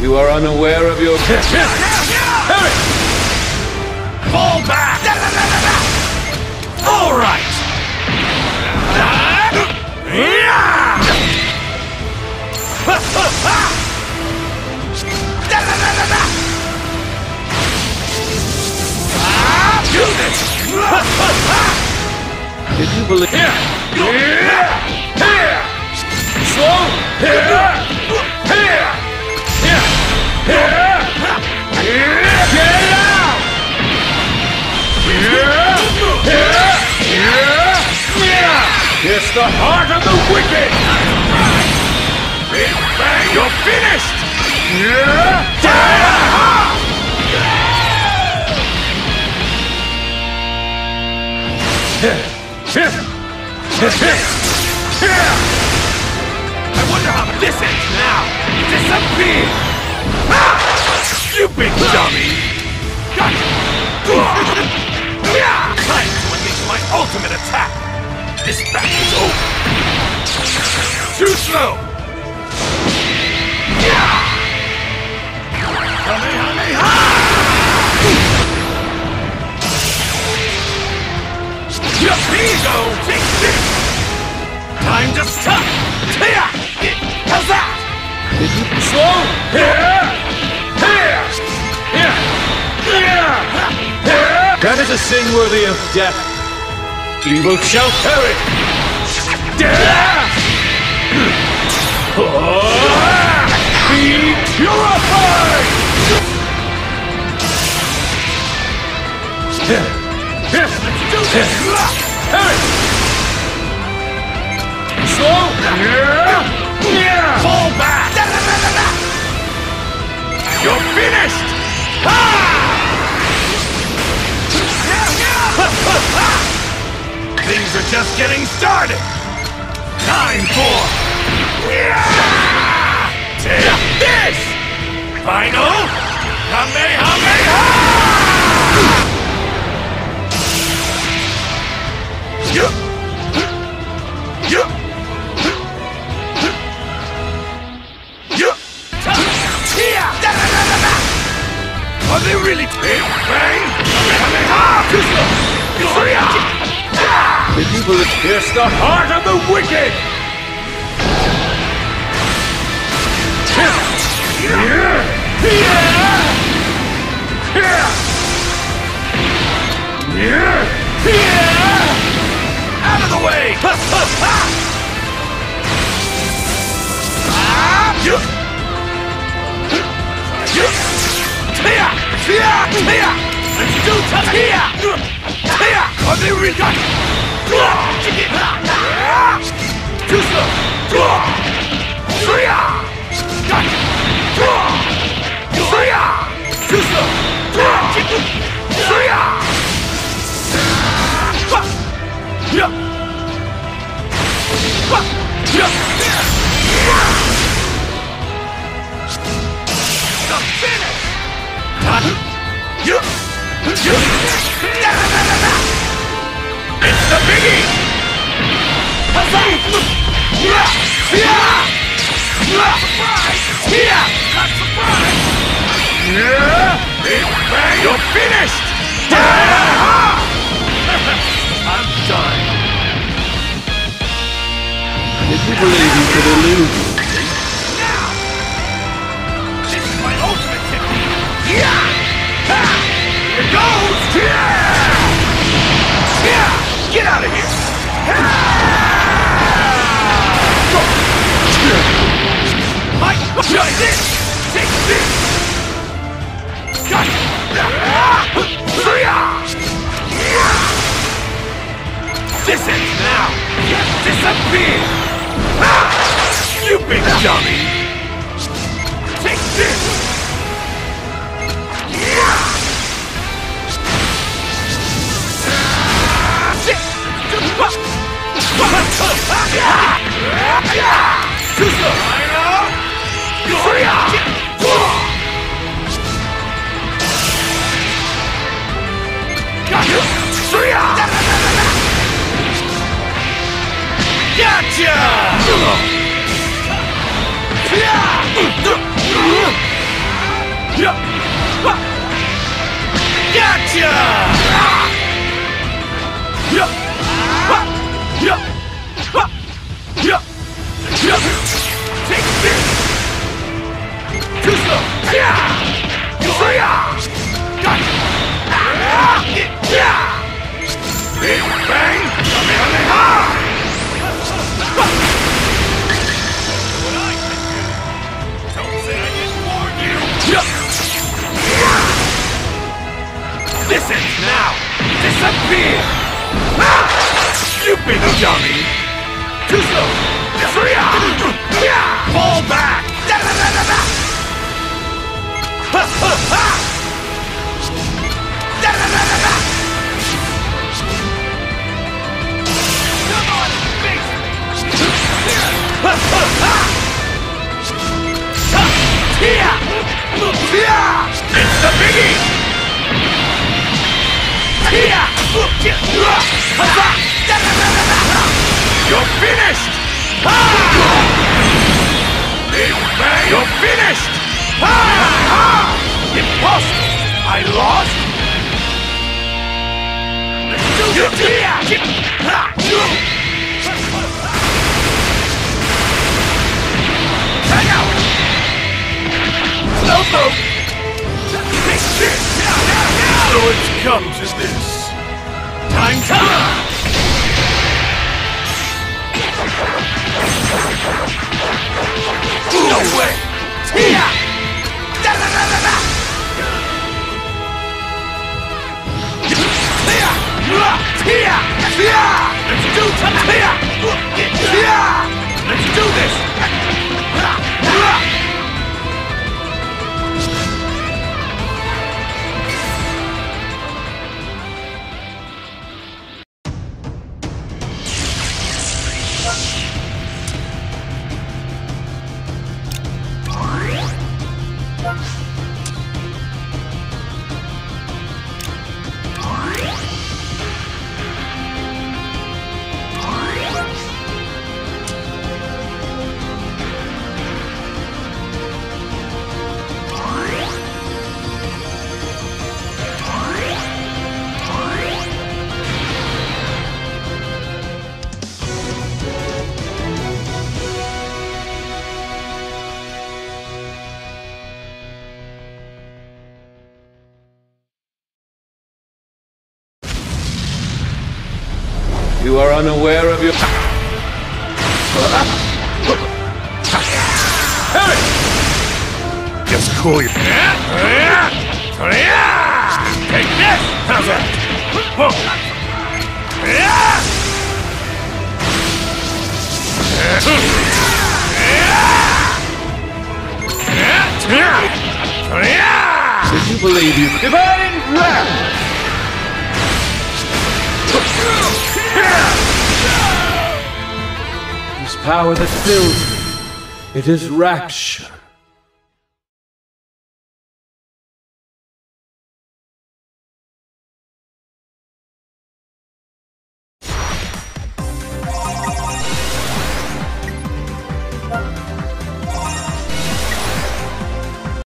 You are unaware of your... Hurry! Fall back! All right! Do this! Did you believe... Slow! It's the heart of the wicked! Big bang, you're finished! I wonder how this ends now! Disappear! Stupid dummy! Time to unleash my ultimate attack! This battle is over! Too slow! Kamehameha! Yuppie-go! Take this! Time to stop! How's that? Slow! That is a sin worthy of death. Evil shall perish! Be purified! Slow! Fall back! You're finished! Things are just getting started! Time for... Take this! Final... Kamehameha! Are they really... Big bang! Kamehameha! The evil is pierced the heart of the wicked! Out of the way! It's the biggie! Surprise! You're finished! I'm done. Did you believe you could elude me? Now! This is my ultimate technique! It goes! Get out of here! This ends now! Disappear! You big dummy! Take this! Gotcha! Gotcha! Take this! Too slow! Big bang! Kamehameha! This ends now! Disappear! You big dummy! Too slow! Fall back! It's the biggie! You're finished! You're finished! Impossible! I lost! Hang out! Slowpoke! So it comes as this. Time comes! No way! Here! Let's do this! You are unaware of your... Hey! Just cool your... Take this! How's that? Did you believe you... Divine Wrath! This power that fills me, it is Raksha.